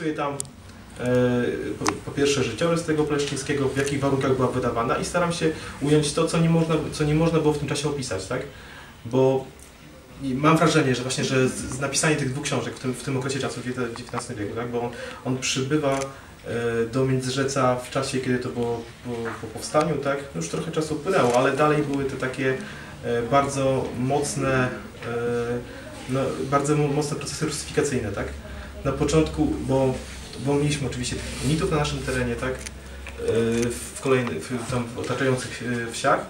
opisuje tam po pierwsze życiorys tego Pleszczyńskiego, w jakich warunkach była wydawana, i staram się ująć to, co nie można było w tym czasie opisać, tak? Bo mam wrażenie, że właśnie, że napisanie tych dwóch książek w tym okresie czasu, XIX wieku, tak? Bo on przybywa do Międzyrzeca w czasie, kiedy to było po powstaniu, tak? Już trochę czasu upłynęło, ale dalej były te takie bardzo mocne, procesy rusyfikacyjne, tak? Na początku, bo mieliśmy oczywiście mitów na naszym terenie, tak? W otaczających wsiach,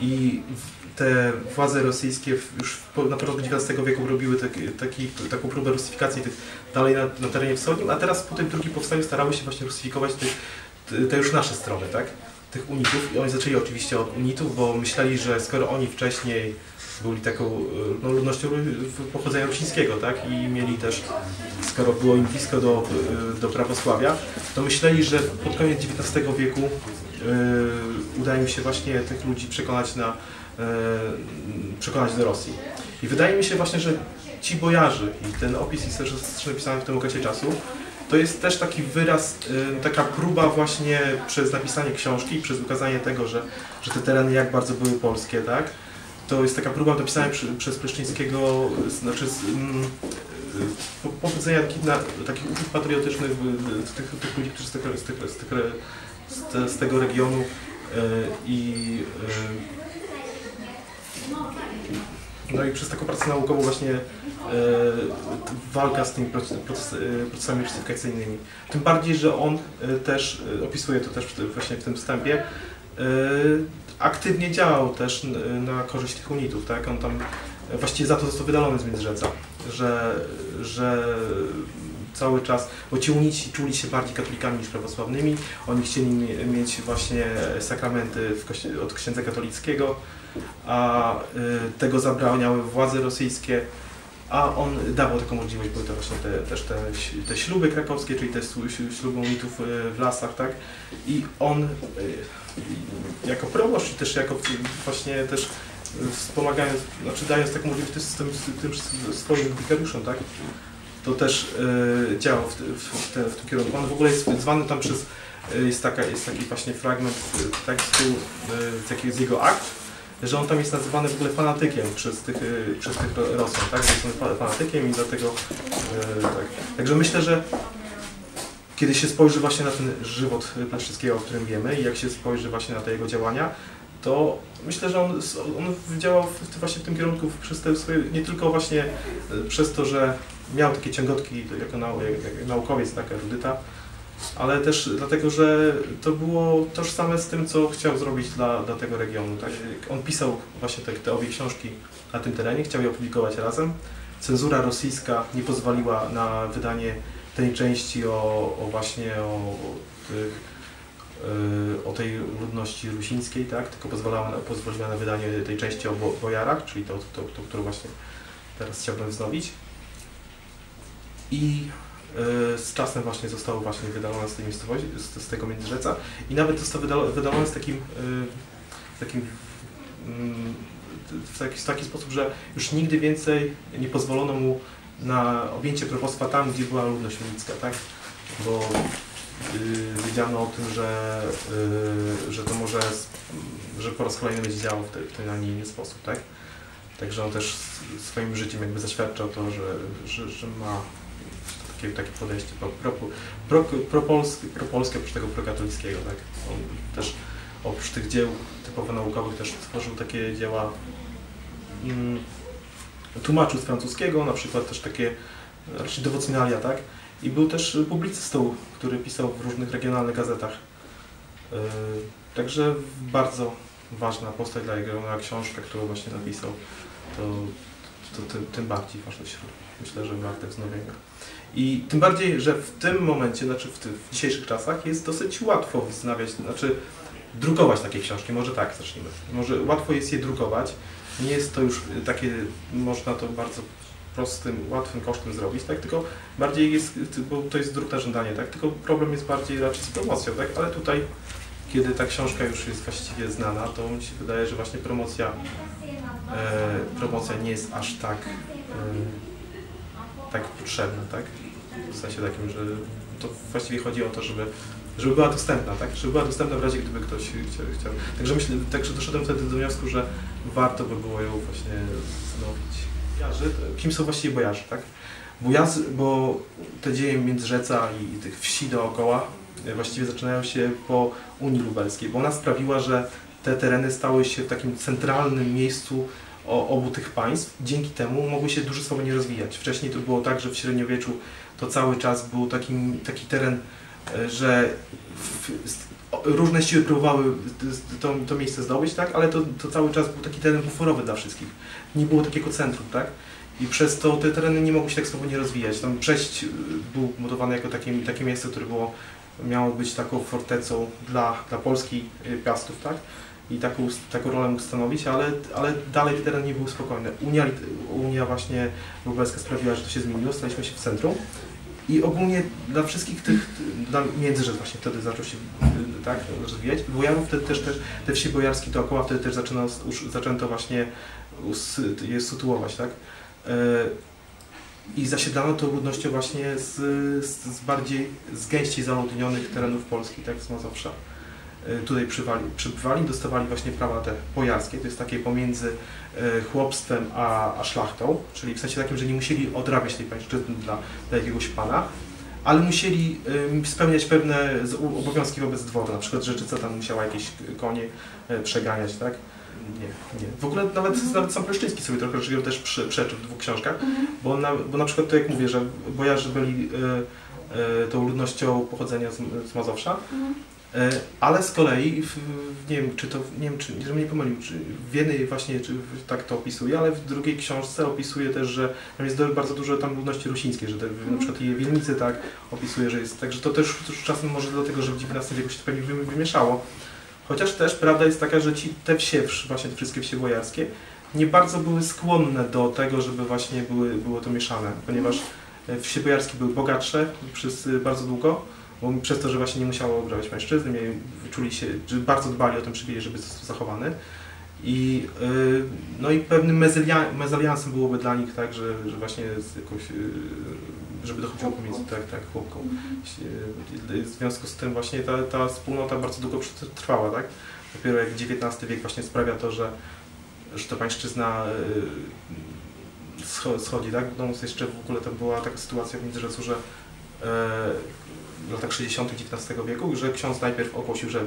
i te władze rosyjskie już na początku XIX wieku robiły taką próbę rusyfikacji tych dalej na terenie wschodnim, a teraz po tym drugim powstaniu starały się właśnie rusyfikować te już nasze strony, tak? Tych unitów, i oni zaczęli oczywiście od unitów, bo myśleli, że skoro oni wcześniej byli taką ludnością pochodzenia rusińskiego, tak? I mieli też, skoro było im blisko do prawosławia, to myśleli, że pod koniec XIX wieku uda im się właśnie tych ludzi przekonać do Rosji. I wydaje mi się właśnie, że ci bojarzy i ten opis historyczny napisany w tym okresie czasu to jest też taki wyraz, taka próba właśnie przez napisanie książki, przez ukazanie tego, że te tereny jak bardzo były polskie, tak? To jest taka próba napisania przez Pleszczyńskiego, znaczy pobudzenia takich uczuć patriotycznych tych ludzi, którzy z tego regionu, i przez taką pracę naukową właśnie walka z tymi procesami rusyfikacyjnymi. Tym bardziej, że on też, opisuje to też właśnie w tym wstępie, aktywnie działał też na korzyść tych unitów, tak? On tam właściwie za to został wydalony z Międzyrzeca, że cały czas, bo ci unici czuli się bardziej katolikami niż prawosławnymi, oni chcieli mieć właśnie sakramenty od księdza katolickiego, a tego zabraniały władze rosyjskie, a on dawał taką możliwość, były to właśnie te śluby krakowskie, czyli te śluby unitów w lasach, tak? I on jako proboszcz, czy też jako właśnie też wspomagając, znaczy dając taką możliwość też tym swoim wikariuszom, tak? To też działał w tym kierunku. On w ogóle jest zwany tam przez, jest taki właśnie fragment tekstu z jego akt, że on tam jest nazywany w ogóle fanatykiem przez tych Rosjan, tak? Jest on fanatykiem i dlatego tak. Także myślę, że kiedy się spojrzy właśnie na ten żywot Pleszczyńskiego, o którym wiemy, i jak się spojrzy właśnie na te jego działania, to myślę, że on działał właśnie w tym kierunku przez te swoje, nie tylko właśnie przez to, że miał takie ciągotki jako naukowiec, taka erudyta, ale też dlatego, że to było tożsame z tym, co chciał zrobić dla tego regionu. Tak? On pisał właśnie te obie książki na tym terenie, chciał je opublikować razem. Cenzura rosyjska nie pozwoliła na wydanie tej części o tej ludności rusińskiej, tak? Tylko pozwoliła na wydanie tej części o bojarach, czyli to, którą właśnie teraz chciałbym wznowić. I z czasem właśnie zostało właśnie wydalone z tej miejscowości, z tego Międzyrzeca, i nawet zostało wydalone w taki sposób, że już nigdy więcej nie pozwolono mu na objęcie probostwa tam, gdzie była ludność unicka, tak? Bo wiedziano o tym, że to może, że po raz kolejny będzie działał w ten, a nie inny sposób, tak? Także on też swoim życiem jakby zaświadczał to, że ma takie podejście propolskie, oprócz tego prokatolickiego, tak? On też oprócz tych dzieł typowo naukowych też stworzył takie dzieła, tłumaczył z francuskiego, na przykład też takie raczej dewocjonalia, tak? I był też publicystą, który pisał w różnych regionalnych gazetach. Także bardzo ważna postać dla jego książka, którą właśnie napisał, to tym bardziej ważne się, myślę, że warte wznowienia. I tym bardziej, że w tym momencie, znaczy w dzisiejszych czasach jest dosyć łatwo wznawiać, znaczy drukować takie książki, może tak zacznijmy. Może łatwo jest je drukować, nie jest to już takie, można to bardzo prostym, łatwym kosztem zrobić, tak? Tylko bardziej jest, bo to jest druk na żądanie, tak? Tylko problem jest bardziej raczej z promocją, tak? Ale tutaj, kiedy ta książka już jest właściwie znana, to mi się wydaje, że właśnie promocja nie jest aż tak potrzebna, tak? w sensie takim, że to właściwie chodzi o to, żeby była dostępna, tak? Żeby była dostępna w razie, gdyby ktoś chciał. Także myślę, także doszedłem wtedy do wniosku, że warto by było ją właśnie zastanowić. Bojarzy, kim są właściwie bojarzy, tak? Bo te dzieje Międzyrzeca i tych wsi dookoła właściwie zaczynają się po Unii Lubelskiej, bo ona sprawiła, że te tereny stały się w takim centralnym miejscu obu tych państw. Dzięki temu mogły się dużo swobodnie rozwijać. Wcześniej to było tak, że w średniowieczu to cały czas był taki teren, że różne siły próbowały to miejsce zdobyć, tak? Ale to cały czas był taki teren buforowy dla wszystkich. Nie było takiego centrum, tak? I przez to te tereny nie mogły się tak swobodnie rozwijać. Tam Brześć był budowany jako takie miejsce, które miało być taką fortecą dla Polski, Piastów, tak? I taką rolę mógł stanowić, ale dalej teren nie był spokojny. Unia właśnie Lubelska sprawiła, że to się zmieniło, staliśmy się w centrum. I ogólnie dla wszystkich tych, Międzyrzec właśnie wtedy zaczął się tak rozwijać. Bojarów wtedy też, te wsi bojarskie dookoła wtedy też zaczęto właśnie je sytuować, tak? I zasiedlano tą ludnością właśnie z gęściej zaludnionych terenów Polski, tak, z Mazowsza. Tutaj przybywali, dostawali właśnie prawa te bojarskie, to jest takie pomiędzy chłopstwem a szlachtą, czyli w sensie takim, że nie musieli odrabiać tej pańszczyzny dla jakiegoś pana, ale musieli spełniać pewne obowiązki wobec dworu, na przykład Rzeczyca tam musiała jakieś konie przeganiać, tak? Nie. W ogóle nawet sam Pleszczyński sobie trochę też przeczył w dwóch książkach, bo na przykład to jak mówię, że bojarzy byli tą ludnością pochodzenia z Mazowsza, ale z kolei, nie wiem, czy w jednej właśnie tak to opisuje, ale w drugiej książce opisuje też, że tam jest bardzo dużo tam ludności rusińskiej, że na przykład Wielmnicy tak opisuje, że jest. Także to też czasem może dlatego, że w XIX wieku się to pewnie wymieszało. Chociaż też prawda jest taka, że te wsie, właśnie te wszystkie wsie bojarskie, nie bardzo były skłonne do tego, żeby właśnie było to mieszane, ponieważ wsie bojarskie były bogatsze przez bardzo długo, bo przez to, że właśnie nie musiało ograbiać mężczyzn, czuli się, że bardzo dbali o ten przywilej, żeby został zachowany. No i pewnym mezaliansem byłoby dla nich tak, że właśnie żeby dochodziło pomiędzy tak chłopką. W związku z tym właśnie ta wspólnota bardzo długo trwała, tak? Dopiero jak XIX wiek właśnie sprawia to, że ta pańszczyzna schodzi, tak? No jeszcze w ogóle to była taka sytuacja w Międzyrzecu, że w latach 60. XIX wieku, że ksiądz najpierw ogłosił, że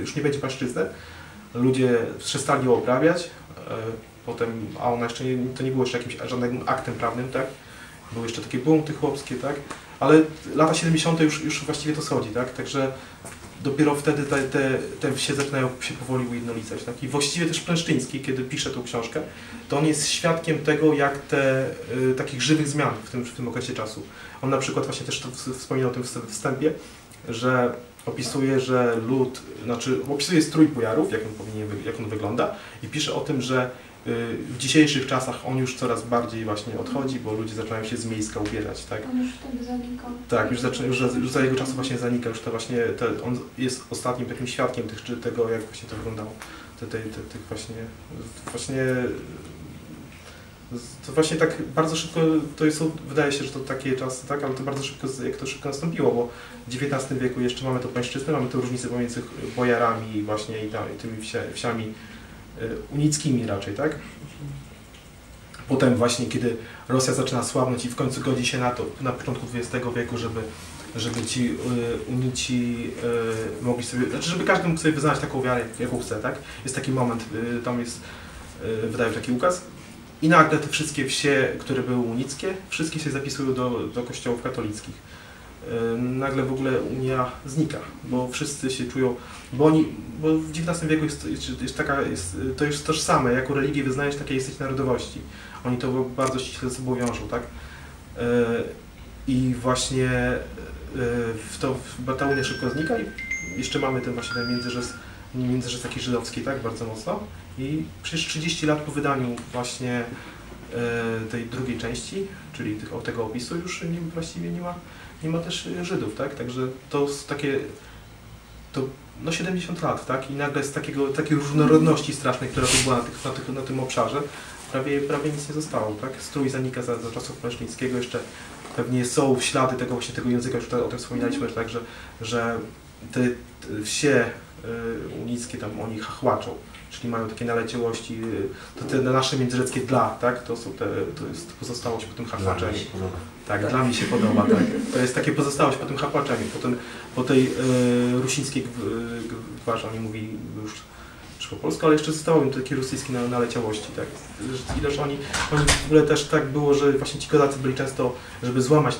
już nie będzie pańszczyzny. Ludzie przestali ją oprawiać, potem, a ona jeszcze to nie było jeszcze jakimś żadnym aktem prawnym, tak? Były jeszcze takie bunty chłopskie, tak? Ale lata 70. już właściwie to schodzi, tak? Także dopiero wtedy te wsie zaczynają się powoli ujednolicać, tak? I właściwie też Pleszczyński, kiedy pisze tą książkę, to on jest świadkiem tego, jak takich żywych zmian w tym okresie czasu. On na przykład właśnie też to wspomina o tym wstępie, że opisuje, że opisuje strój bojarów, jak on wygląda, i pisze o tym, że w dzisiejszych czasach on już coraz bardziej właśnie odchodzi, bo ludzie zaczynają się z miejska ubierać, tak? On już wtedy zanikał. Tak, już za jego czasu właśnie zanika, już to właśnie, on jest ostatnim takim świadkiem tego, jak właśnie to wyglądało. To właśnie tak bardzo szybko, wydaje się, że to takie czasy, tak? Ale to bardzo szybko, jak to szybko nastąpiło, bo w XIX wieku jeszcze mamy to pańszczyznę, mamy te różnice pomiędzy bojarami właśnie i tymi wsiami unickimi raczej, tak? Potem właśnie, kiedy Rosja zaczyna słabnąć i w końcu godzi się na to, na początku XX wieku, żeby ci unici mogli sobie, znaczy żeby każdy mógł sobie wyznaczyć taką wiarę, jaką chce, tak? Jest taki moment, tam jest, wydają taki ukaz i nagle te wszystkie wsie, które były unickie, wszystkie się zapisują do kościołów katolickich. Nagle w ogóle Unia znika, bo wszyscy się czują, bo w XIX wieku to jest tożsame, jako religię wyznajesz, takiej jesteś narodowości. Oni to bardzo ściśle ze sobą wiążą, tak? I właśnie ta Unia szybko znika i jeszcze mamy ten właśnie międzyrzec taki żydowski, tak? Bardzo mocno. I przecież 30 lat po wydaniu właśnie tej drugiej części, czyli tego opisu, już właściwie nie ma też Żydów, tak? Także to takie, no 70 lat, tak? I nagle z takiej różnorodności strasznej, która tu była na tym obszarze, prawie nic nie zostało, tak? Strój zanika za czasów Pleszczyńskiego, jeszcze pewnie są ślady tego właśnie tego języka, już o tym wspominaliśmy, także, że te wsie unickie tam oni hachłaczą, czyli mają takie naleciałości, to te nasze międzyrzeckie dla, tak? To są te, to jest pozostałość po tym hachłaczeniu. Tak, dla mnie się podoba, tak. To jest takie pozostałość po tym hachłaczeniu, po tej rusińskiej gwarze, oni mówili już po polsku, ale jeszcze zostało im takie rosyjskie naleciałości, tak. Ileż oni w ogóle też tak było, że właśnie ci kozacy byli często, żeby złamać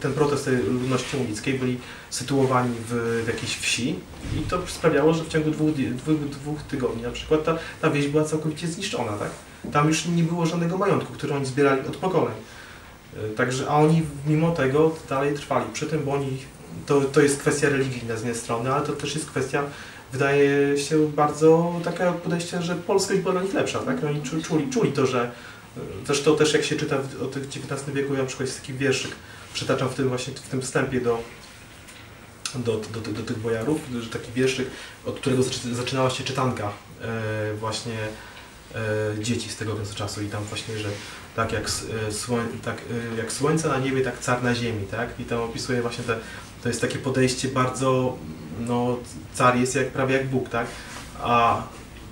ten protest ludności unickiej, byli sytuowani w jakiejś wsi i to sprawiało, że w ciągu dwóch tygodni na przykład ta wieś była całkowicie zniszczona, tak. Tam już nie było żadnego majątku, który oni zbierali od pokoleń. Także, a oni mimo tego dalej trwali przy tym, bo oni, to jest kwestia religijna z jednej strony, ale to też jest kwestia, wydaje się, bardzo takie podejście, że polskość była dla nich lepsza, tak? Oni czuli to, że... Zresztą też jak się czyta o tych XIX wieku, ja na przykład jest taki wierszyk, przytaczam w tym właśnie, w tym wstępie do tych bojarów, że taki wierszyk, od którego zaczynała się czytanka właśnie dzieci z tego okresu czasu i tam właśnie, że tak jak, jak słońce na niebie, tak car na ziemi, tak? I tam opisuje właśnie te... To jest takie podejście bardzo, no, car jest jak, prawie jak Bóg, tak? A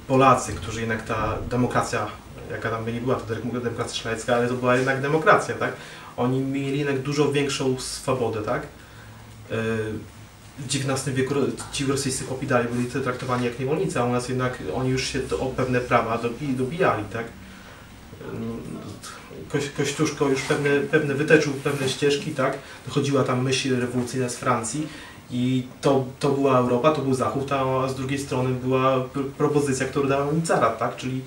Polacy, którzy jednak ta demokracja, jaka tam by nie była, to demokracja szlachecka, ale to była jednak demokracja, tak? Oni mieli jednak dużo większą swobodę, tak? W XIX wieku ci rosyjscy chłopi dalej byli traktowani jak niewolnicy, a u nas jednak oni już się o pewne prawa dobijali, tak? Kościuszko już pewne wyteczył pewne ścieżki, tak? Dochodziła tam myśl rewolucyjna z Francji i to była Europa, to był Zachód, a z drugiej strony była propozycja, która dała mi cara, tak? Czyli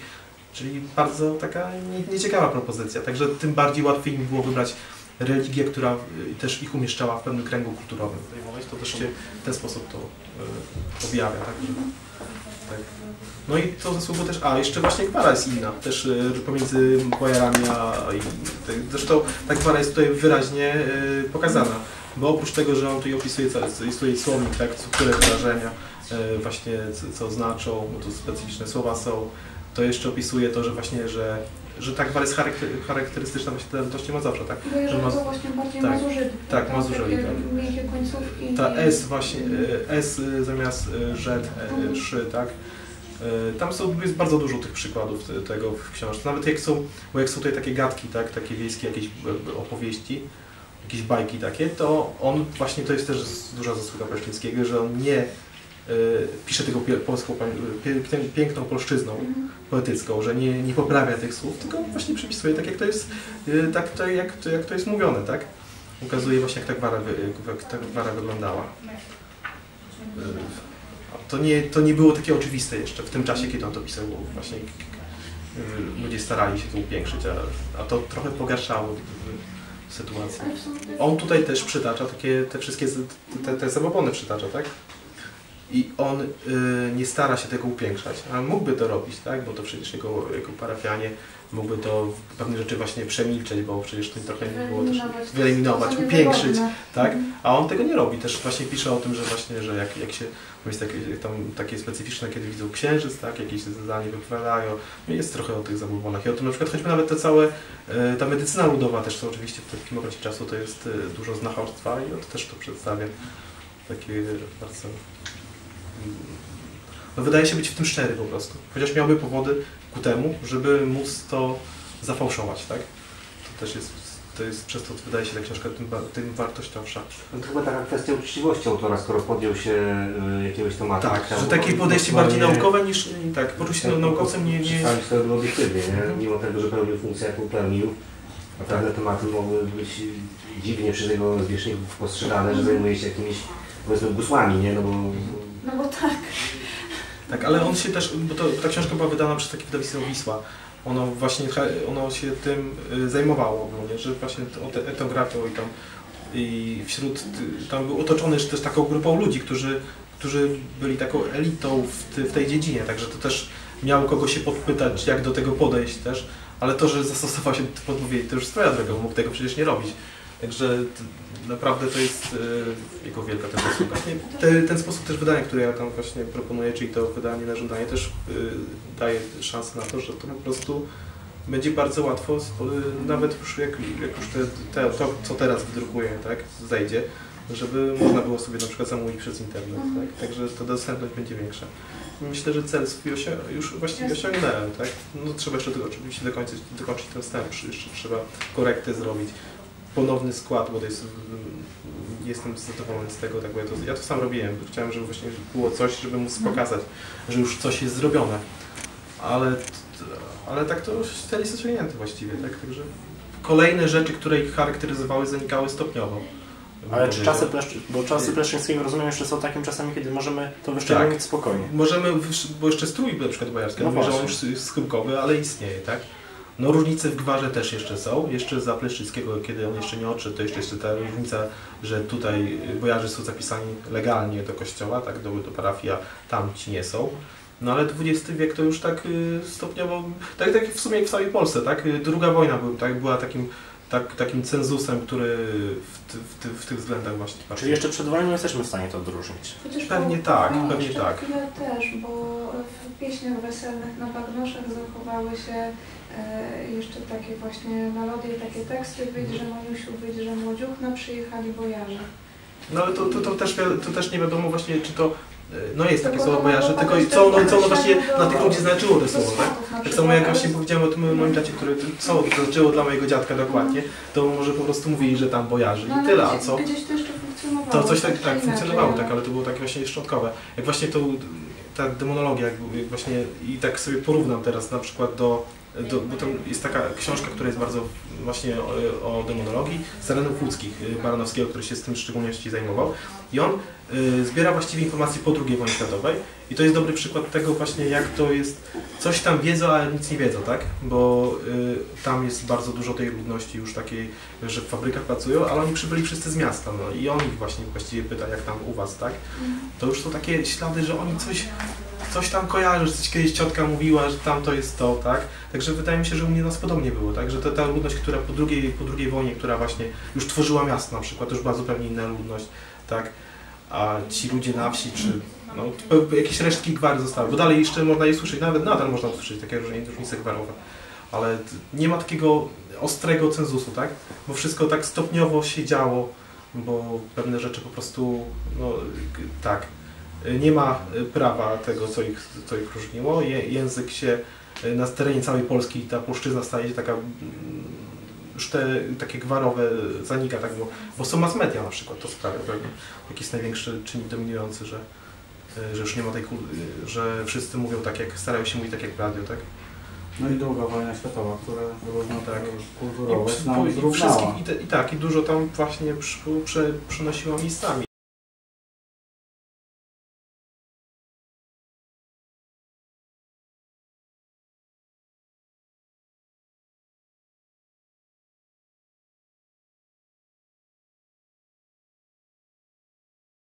bardzo taka nieciekawa propozycja. Także tym bardziej łatwiej mi było wybrać religię, która też ich umieszczała w pewnym kręgu kulturowym. To też się w ten sposób to objawia, tak? Tak. No i to zasługo też, a jeszcze właśnie gwara jest inna, też pomiędzy bojarami zresztą ta gwara jest tutaj wyraźnie pokazana, bo oprócz tego, że on tutaj opisuje, jest tutaj słownik, tak, które wyrażenia właśnie co znaczą, bo tu specyficzne słowa są, to jeszcze opisuje to, że właśnie, że ta gwara jest charakterystyczna właśnie dla ludności Mazowsza, tak? Że to właśnie bardziej tak, Mazurzydów. Tak, Mazurzyli. Miękkie końcówki. Ta S właśnie, S zamiast rzet, szy, tak? Tam jest bardzo dużo tych przykładów tego w książce. Nawet jak są tutaj takie gadki, tak? Takie wiejskie jakieś opowieści, jakieś bajki takie, to on właśnie, to jest też duża zasługa Pleszczyńskiego, że on nie pisze tego piękną polszczyzną poetycką, że nie poprawia tych słów, tylko właśnie przypisuje tak, jak to jest, tak, jak to jest mówione, tak? Ukazuje właśnie, jak ta gwara wyglądała. To nie było takie oczywiste jeszcze w tym czasie, kiedy on to pisał, bo właśnie ludzie starali się to upiększyć, a to trochę pogarszało sytuację. On tutaj też przytacza takie, te wszystkie te zabobony przytacza, tak? I on nie stara się tego upiększać, a mógłby to robić, tak? Bo to przecież jako parafianie mógłby to pewne rzeczy właśnie przemilczeć, bo przecież to trochę nie było też wyeliminować, upiększyć, tak? A on tego nie robi, też właśnie pisze o tym, że właśnie, że jak się, jest takie specyficzne, kiedy widzą księżyc, tak? Jakieś zdanie wypowiadają, jest trochę o tych zabobonach i o tym na przykład choćby nawet to całe, ta medycyna ludowa też to oczywiście w takim okresie czasu to jest dużo znachorstwa i on też to przedstawia, takie bardzo... No, wydaje się być w tym szczery po prostu, chociaż miałby powody ku temu, żeby móc to zafałszować, tak? To też jest, przez to wydaje się ta książka tym wartościowsza. No to chyba taka kwestia uczciwości autora, skoro podjął się jakiegoś tematu. Tak, że takie podejście bardziej naukowe niż, tak, poczuć się naukowcem nie... Przestawić sobie obiektywnie, nie? Mimo tego, że pełnił funkcję, jaką pełnił, a pewne tematy mogły być dziwnie przez jego zwierzchników postrzegane, że zajmuje się jakimiś, powiedzmy, gusłami, nie? No bo... No bo tak. Tak, ale on się też, bo ta książka była wydana przez takie wydawnictwo Wisła. Ono właśnie, ono się tym zajmowało ogólnie, że właśnie etnografią i tam, tam był otoczony też taką grupą ludzi, którzy byli taką elitą w tej dziedzinie, także to też miało kogo się podpytać, jak do tego podejść też, ale to, że zastosował się do podpowiedzi, to już sprawa droga, bo mógł tego przecież nie robić. Także naprawdę to jest jego wielka też zasługa. Ten sposób też wydania, który ja tam właśnie proponuję, czyli to wydanie na żądanie, też daje szansę na to, że to po prostu będzie bardzo łatwo, nawet już jak już to, co teraz wydrukuje, tak, zejdzie, żeby można było sobie na przykład zamówić przez internet, tak? Także ta dostępność będzie większa. Myślę, że cel swój już właściwie osiągnąłem, tak? No, trzeba jeszcze tego oczywiście dokończyć ten wstęp, jeszcze trzeba korektę zrobić, ponowny skład, bo to jest, jestem zadowolony z tego, tak, bo ja to sam robiłem, chciałem, żeby właśnie było coś, żeby móc pokazać, że już coś jest zrobione, ale tak to już cel jest osiągnięty właściwie, tak? Także kolejne rzeczy, które ich charakteryzowały, zanikały stopniowo. Ale czy czasy, bo czasy Pleszczyńskiego, rozumiem, jeszcze są takim czasami, kiedy możemy to wyszczególnić, tak, spokojnie. Możemy, bo jeszcze strój na przykład bojarski, no on już jest schyłkowy, ale istnieje, tak? No różnice w gwarze też jeszcze są, jeszcze za Pleszczyńskiego, kiedy on jeszcze nie odszedł, to jeszcze ta różnica, że tutaj bojarzy są zapisani legalnie do kościoła, tak, do parafii, a tam ci nie są. No ale XX wiek to już tak stopniowo, tak w sumie jak w całej Polsce, tak? Druga wojna była takim... takim cenzusem, który w tych względach właśnie... Czyli jeszcze przed wojną jesteśmy w stanie to odróżnić? Chociaż pewnie tak, pewnie tak. Chwilę też, bo w pieśniach weselnych na bagnoszach zachowały się jeszcze takie właśnie melodie, takie teksty, wyjdźże Moniusiu, wyjdźże Młodziuchna, przyjechali bojarze. No ale to też nie wiadomo właśnie, czy to... No jest takie słowo bojarze, tylko co ono właśnie na tych ludzi znaczyło to słowo, tak? Tak samo jak właśnie powiedziałem o tym moim czacie, które co znaczyło dla mojego dziadka dokładnie, to może po prostu mówili, że tam bojarzy i tyle, a co? Gdzieś to jeszcze funkcjonowało. To coś tak funkcjonowało, tak, ale to było takie właśnie szczątkowe. Jak właśnie ta demonologia, jak właśnie, i tak sobie porównam teraz na przykład bo tam jest taka książka, która jest bardzo właśnie o demonologii, z terenów łódzkich, Baranowskiego, który się z tym w szczególności zajmował. I on zbiera właściwie informacje po II wojnie światowej. I to jest dobry przykład tego właśnie, jak to jest, coś tam wiedzą, ale nic nie wiedzą, tak? Bo tam jest bardzo dużo tej ludności już takiej, że w fabrykach pracują, ale oni przybyli wszyscy z miasta, no i on ich właśnie właściwie pyta, jak tam u was, tak? To już są takie ślady, że oni coś tam kojarzy, coś kiedyś ciotka mówiła, że tam to jest to, tak? Także wydaje mi się, że u mnie nas podobnie było, tak? Że ta ludność, która po drugiej wojnie, która właśnie już tworzyła miasto na przykład, to już bardzo pewnie inna ludność, tak? A ci ludzie na wsi, czy no, jakieś resztki gwary zostały, bo dalej jeszcze można je słyszeć, nawet nadal można usłyszeć takie różnice gwarowe, ale nie ma takiego ostrego cenzusu, tak? Bo wszystko tak stopniowo się działo, bo pewne rzeczy po prostu, no tak, nie ma prawa tego, co ich różniło, język się na terenie całej Polski, ta polszczyzna staje się taka, już takie gwarowe zanika, tak, bo są mass media na przykład, to sprawia pewnie jakiś największy czynnik dominujący, że już nie ma tej że wszyscy mówią tak, jak starają się mówić, tak jak w radio, tak? No i druga wojna światowa, która różne tak kulturowe nam zrównała. I tak, i dużo tam właśnie przynosiła miejscami